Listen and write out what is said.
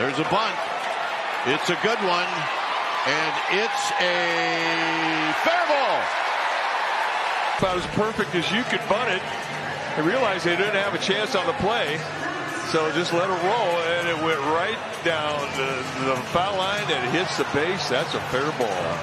There's a bunt. It's a good one. And it's a fair ball. About as perfect as you could bunt it. I realized they didn't have a chance on the play. So just let it roll, and it went right down the foul line and hits the base. That's a fair ball.